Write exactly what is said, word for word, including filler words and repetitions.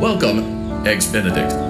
Welcome, Eggs Benedict.